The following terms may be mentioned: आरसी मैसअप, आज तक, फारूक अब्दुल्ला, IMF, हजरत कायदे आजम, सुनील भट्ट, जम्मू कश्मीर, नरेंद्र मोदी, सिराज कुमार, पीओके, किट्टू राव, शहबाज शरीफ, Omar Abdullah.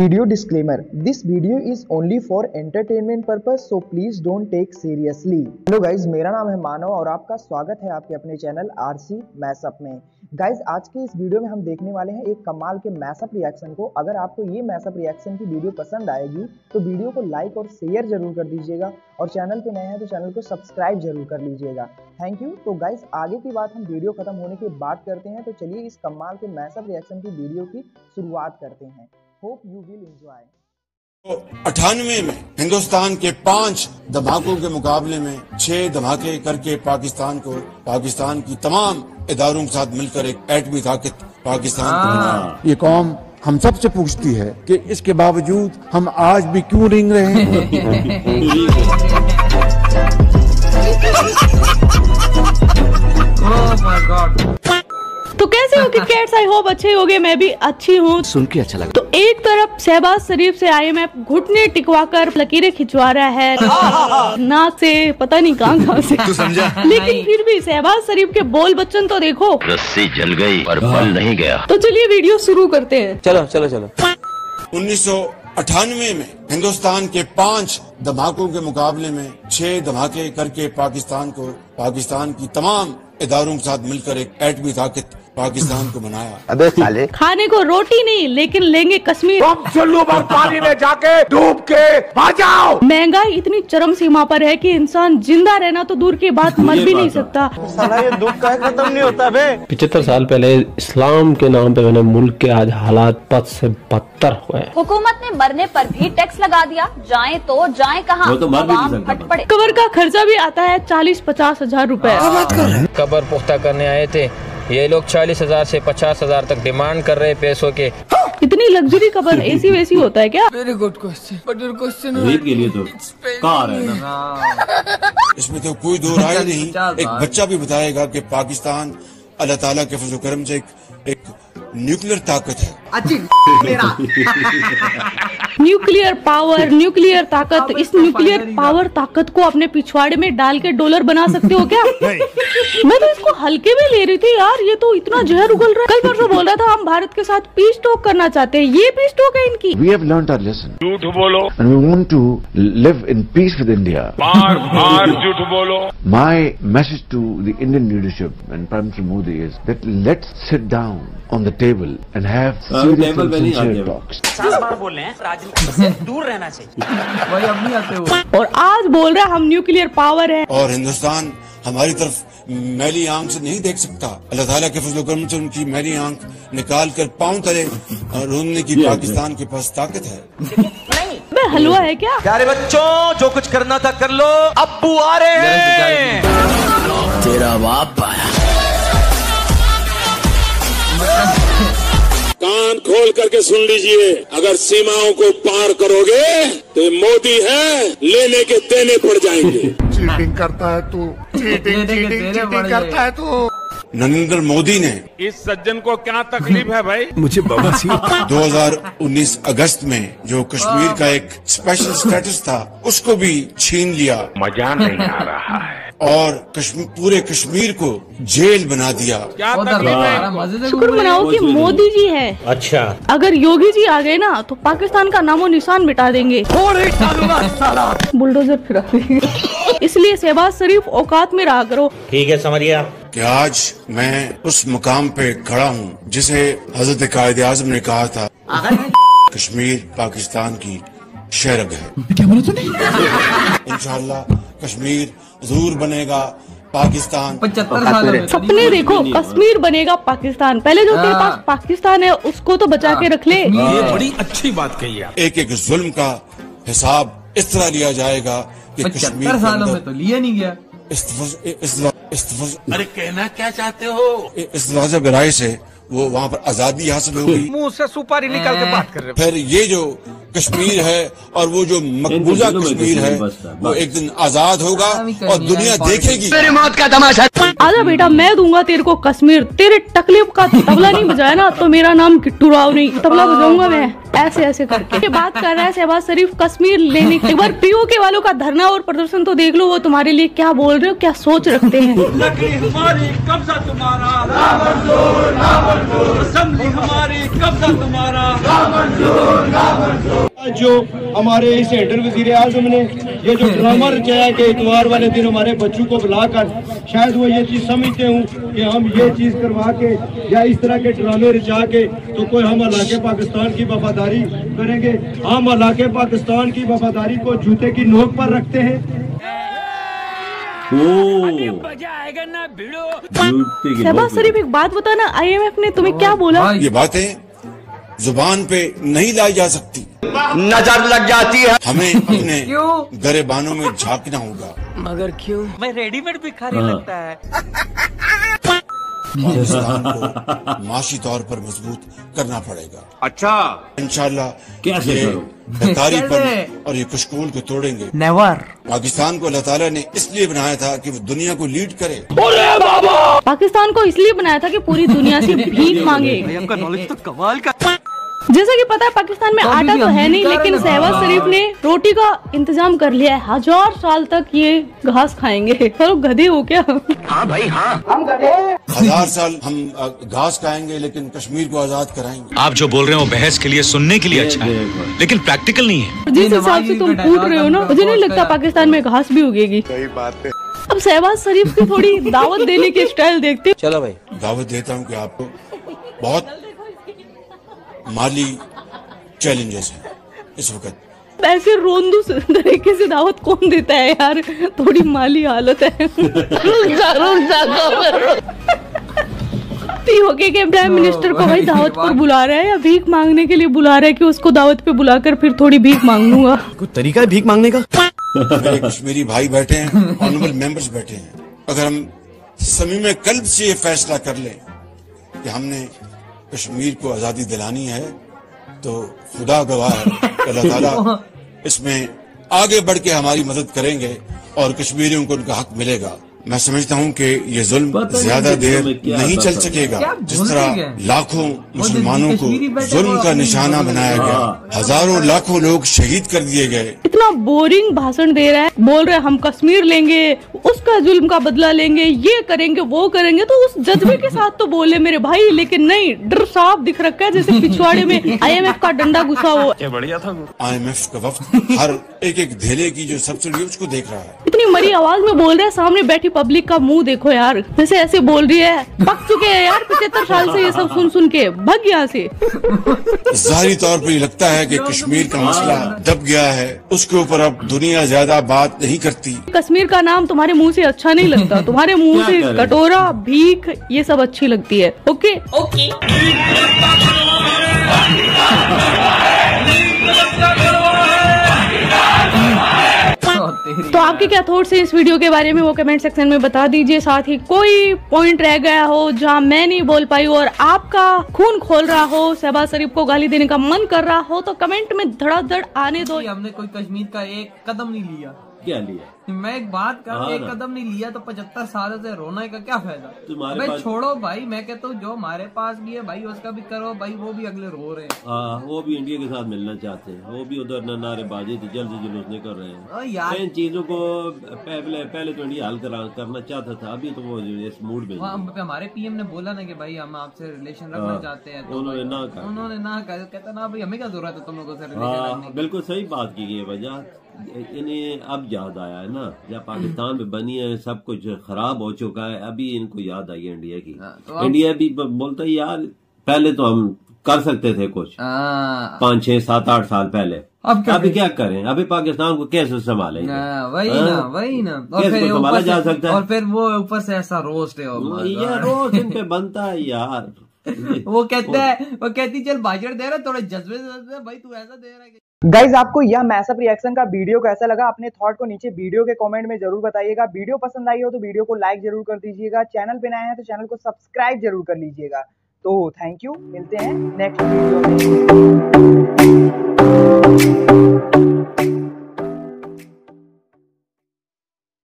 Video disclaimer: This video is only for entertainment purpose, so please don't take seriously. Hello guys, मेरा नाम है मानव और आपका स्वागत है आपके अपने चैनल आरसी मैसअप में। गाइज आज के इस वीडियो में हम देखने वाले हैं एक कमाल के मैसअप रिएक्शन को। अगर आपको ये मैसअप रिएक्शन की वीडियो पसंद आएगी तो वीडियो को लाइक और शेयर जरूर कर दीजिएगा और चैनल पे नए हैं तो चैनल को सब्सक्राइब जरूर कर लीजिएगा। Thank you. तो गाइज आगे की बात हम वीडियो खत्म होने के बाद करते हैं, तो चलिए इस कमाल के मैसअप रिएक्शन की वीडियो की शुरुआत करते हैं। Hope you will enjoy. 1998 में हिंदुस्तान के 5 धमाकों के मुकाबले में 6 धमाके करके पाकिस्तान की तमाम इदारों के साथ मिलकर एक एटमी ताकत पाकिस्तान। ये कौम हम सब से पूछती है कि इसके बावजूद हम आज भी क्यों रिंग रहे हैं। तो कैसे हो किटकैट्स? आई होप अच्छे होंगे, मैं भी अच्छी हूँ। सुन के अच्छा लगा। तो एक तरफ शहबाज शरीफ से IMF घुटने टिकवाकर लकीरें खिंचवा रहा है नाक से, पता नहीं कहाँ से, तू समझा? लेकिन फिर भी शहबाज शरीफ के बोल बच्चन तो देखो, रस्सी जल गई और बल नहीं गया। तो चलिए वीडियो शुरू करते हैं। चलो चलो चलो। 1998 में हिंदुस्तान के 5 धमाकों के मुकाबले में 6 धमाके करके पाकिस्तान की तमाम इदारों के साथ मिलकर एक एटमी ताकत पाकिस्तान को बनाया। अबे साले, खाने को रोटी नहीं लेकिन लेंगे कश्मीर। पानी में जाके डूब के आ जाओ। महंगाई इतनी चरम सीमा पर है कि इंसान जिंदा रहना तो दूर की बात मर भी नहीं सकता। साला ये दुख का खत्म नहीं होता बे। 75 साल पहले इस्लाम के नाम पे मैंने मुल्क के आज हालात बद से बदतर हुए। हुकूमत ने मरने पर भी टैक्स लगा दिया। जाए तो जाए कहाँ, कब्र का खर्चा भी आता है 40-50 हजार रूपए। कब्र पुख्ता करने आए थे ये लोग 40,000 से 50,000 तक डिमांड कर रहे पैसों के। इतनी लग्जरी कबर ऐसी वैसी होता है क्या? Very good question, but your question के लिए तो कार है ना। इसमें तो कोई दो राय नहीं। एक बच्चा भी बताएगा कि पाकिस्तान अल्लाह ताला के फजल करम से एक न्यूक्लियर ताकत है। न्यूक्लियर पावर, न्यूक्लियर ताकत। इस न्यूक्लियर पावर ताकत को अपने पिछवाड़े में डाल के डॉलर बना सकते हो क्या? मैं तो इसको हल्के में ले रही थी यार, ये तो इतना जहर उगल रहा है। कल परसों बोल रहा था हम भारत के साथ पीस टॉक करना चाहते हैं, ये पीस टॉक है इनकी। We have learned our lesson. झूठ बोलो and we want to live in peace with India. बार बार झूठ बोलो। My message to the Indian leadership and prime minister Modi is that let's sit down on the table and have serious talks. बोल रहे हैं राजनीति से दूर रहना चाहिए। वही अब नहीं आते हो। और आज बोल रहा हम न्यूक्लियर पावर है और हिंदुस्तान हमारी तरफ मैली आंख से नहीं देख सकता। अल्लाह ताला के फजल करम से उनकी मैली आंख निकाल कर पाँव तले रोने की पाकिस्तान के पास ताकत है। नहीं हलवा है क्या? प्यारे बच्चों, जो कुछ करना था कर लो, अब्बू आ रहे हैं। तेरा बाप कान खोल करके सुन लीजिए, अगर सीमाओं को पार करोगे तो मोदी है लेने के देने पड़ जाएंगे। चीटिंग करता है तू, चीटिंग चीटिंग करता है तू। नरेंद्र मोदी ने इस सज्जन को क्या तकलीफ है भाई? मुझे बवासीर। 2019 अगस्त में जो कश्मीर का एक स्पेशल स्टेटस था उसको भी छीन लिया। मजा नहीं आ रहा है। और पूरे कश्मीर को जेल बना दिया। क्या शुक्र मनाओ कि मोदी जी है। अच्छा, अगर योगी जी आ गए ना तो पाकिस्तान का नामो निशान मिटा देंगे। बुलडोजर फिरा देंगे। इसलिए शहबाज शरीफ औकात में रहा करो। ठीक है, समझिए कि आज मैं उस मुकाम पे खड़ा हूँ जिसे हजरत कायदे आजम ने कहा था, कश्मीर पाकिस्तान की शहरग है। क्या बोला तूने? इंशाल्लाह कश्मीर जरूर बनेगा पाकिस्तान। 75 साल सपने देखो, कश्मीर बनेगा पाकिस्तान। पहले जो तेरे पास पाकिस्तान है उसको तो बचा के रख ले। ये बड़ी अच्छी बात कही आप। एक एक जुल्म का हिसाब इस तरह लिया जाएगा कि कश्मीर में तो लिया नहीं गया। अरे कहना क्या चाहते हो? इस वाजब गराई से वो वहाँ पर आजादी हासिल होगी। मुँह से सुपारी निकाल के बात कर रहे। फिर ये जो कश्मीर है और वो जो मकबूजा कश्मीर है वो एक दिन आजाद होगा और दुनिया देखेगी। मेरी मौत का तमाशा। आजा बेटा मैं दूंगा तेरे को कश्मीर, तेरे तकलीफ का तबला नहीं बजाया ना तो मेरा नाम किट्टू राव नहीं, तबला बजाऊंगा मैं, ऐसे ऐसे करके बात कर रहा है शहबाज शरीफ कश्मीर लेने के। एक बार पीओके वालों का धरना और प्रदर्शन तो देख लो, वो तुम्हारे लिए क्या बोल रहे हो, क्या सोच रखते हैं। हमारी कब्जा तुम्हारा ना मंजूर, ना मंजूर। असम्बली हमारी कब्जा तुम्हारा ना मंजूर, ना मंजूर। जो हमारे इस हेडर वजीर आजम ने ये जो ड्रामा रचाया कि इतवार वाले दिन हमारे बच्चों को बुलाकर, शायद वो ये चीज़ समझते हूँ कि हम ये चीज़ करवा के या इस तरह के ड्रामे रचा के तो कोई हम इलाके पाकिस्तान की वफादारी करेंगे। हम इलाके पाकिस्तान की वफादारी को जूते की नोक पर रखते हैं। शहबाज शरीफ एक बात बताना, IMF ने तुम्हें क्या बोला? ये बातें जुबान पे नहीं लाई जा सकती, नजर लग जाती है। हमें अपने गरेबानों में झांकना होगा। मगर क्यों? मैं रेडीमेड भी खाली लगता है। पाकिस्तान को माशी तौर पर मजबूत करना पड़ेगा। अच्छा इंशाल्लाह कैसे बेकारी पर और ये कुशकूल को तोड़ेंगे। नेवर। पाकिस्तान को अल्लाह ताला ने इसलिए बनाया था कि वो दुनिया को लीड करे। बाबा पाकिस्तान को इसलिए बनाया था कि पूरी दुनिया से भीख मांगे। आपका नॉलेज तो कमाल का। जैसा कि पता है पाकिस्तान में आटा तो है नहीं, लेकिन शहबाज शरीफ ने रोटी का इंतजाम कर लिया है। हजार साल तक ये घास खाएंगे। तो गधे हो क्या? हाँ भाई हाँ, हम गधे। 1000 साल हम घास खाएंगे लेकिन कश्मीर को आजाद कराएंगे। आप जो बोल रहे हो बहस के लिए, सुनने के लिए अच्छा है लेकिन प्रैक्टिकल नहीं है। जिस हिसाब से तुम कूद रहे हो ना, मुझे नहीं लगता पाकिस्तान में घास भी उगेगी। सही बात है। अब शहबाज शरीफ की थोड़ी दावत देने की स्टाइल देखते। चलो भाई दावत देता हूँ कि आपको बहुत माली चैलेंजेस हैं इस वक्त। ऐसे रोंदू तरीके से दावत कौन देता है यार, थोड़ी माली हालत है। पीओके के प्राइम मिनिस्टर को भाई दावत पर बुला रहा है या भीख मांगने के लिए बुला रहा है कि उसको दावत पे बुलाकर फिर थोड़ी भीख मांग लूंगा। कोई तरीका है भीख मांगने का? कश्मीरी भाई बैठे हैं, ऑनरेबल मेंबर्स बैठे हैं, अगर हम समीम कल्ब से ये फैसला कर लें कि हमने कश्मीर को आजादी दिलानी है तो खुदा गवाह है अल्लाह ताला इसमें आगे बढ़ के हमारी मदद करेंगे और कश्मीरियों को उनका हक मिलेगा। मैं समझता हूँ कि ये जुल्म ज्यादा देर नहीं चल सकेगा। जिस तरह लाखों मुसलमानों को जुल्म का निशाना बनाया गया, हजारों लाखों लोग शहीद कर दिए गए। इतना बोरिंग भाषण दे रहा है, बोल रहे हम कश्मीर लेंगे, उसका जुल्म का बदला लेंगे, ये करेंगे वो करेंगे, तो उस जज्बे के साथ तो बोले मेरे भाई, लेकिन नहीं, डर साफ दिख रखा है जैसे पिछवाड़े में IMF का डंडा घुसा हो। बढ़िया था IMF का वक्त हर एक धेले की जो सब्सिडी उसको देख रहा है। इतनी मरी आवाज में बोल रहा है, सामने बैठी पब्लिक का मुंह देखो यार, जैसे ऐसे बोल रही है। पक चुके हैं यार 75 साल से ये सब सुन सुन के, भग यहाँ से। जाहिर तौर पर लगता है कि कश्मीर का मसला दब गया है, उसके ऊपर अब दुनिया ज्यादा बात नहीं करती। कश्मीर का नाम तुम्हारे मुंह से अच्छा नहीं लगता, तुम्हारे मुंह से कटोरा भीख ये सब अच्छी लगती है। ओके ओके तो आपके क्या थॉट्स हैं इस वीडियो के बारे में वो कमेंट सेक्शन में बता दीजिए। साथ ही कोई पॉइंट रह गया हो जहां मैं नहीं बोल पाई और आपका खून खोल रहा हो, शहबाज शरीफ को गाली देने का मन कर रहा हो तो कमेंट में धड़ाधड़ आने दो। हमने कोई कश्मीर का एक कदम नहीं लिया। क्या लिया? मैं एक बात कर, एक कदम नहीं लिया तो 75 साल से रोने का क्या फायदा? भाई छोड़ो भाई, मैं कहता हूँ जो हमारे पास भी है भाई उसका भी करो भाई, वो भी अगले रो रहे हैं, वो भी इंडिया के साथ मिलना चाहते हैं, वो भी उधर नारेबाजी जल्दी जुलूसने कर रहे हैं यार। इन चीजों को पहले तो इंडिया हल करना चाहता था, अभी तो वो इस मूड में। हमारे PM ने बोला ना कि भाई हम आपसे रिलेशन रखना चाहते हैं, उन्होंने ना कहा, कहता ना भाई हमें क्या जरूरत है तुम लोगों से। बिल्कुल सही बात की है वजह, इन्हें अब याद आया है ना, जब पाकिस्तान में बनी है सब कुछ खराब हो चुका है, अभी इनको याद आई है इंडिया की। तो इंडिया भी बोलता है यार पहले तो हम कर सकते थे कुछ 5-6-7-8 साल पहले, अब क्या करें? अभी पाकिस्तान को कैसे संभालेंगे? वही ना और फिर संभाला जा सकता है, और फिर वो ऊपर से ऐसा रोस्ट है यार, रोस्ट इन पे बनता है यार। वो कहती चल भाषण दे रहा थोड़े जज्बे से, भाई तू ऐसा दे रहा है। गाइज आपको यह मैसअप रिएक्शन का वीडियो कैसा लगा, अपने थॉट को नीचे वीडियो के कमेंट में जरूर बताइएगा। वीडियो पसंद आई हो तो वीडियो को लाइक जरूर कर दीजिएगा, चैनल पे नए हैं तो चैनल को सब्सक्राइब जरूर कर लीजिएगा। तो थैंक यू, मिलते हैं नेक्स्ट वीडियो में।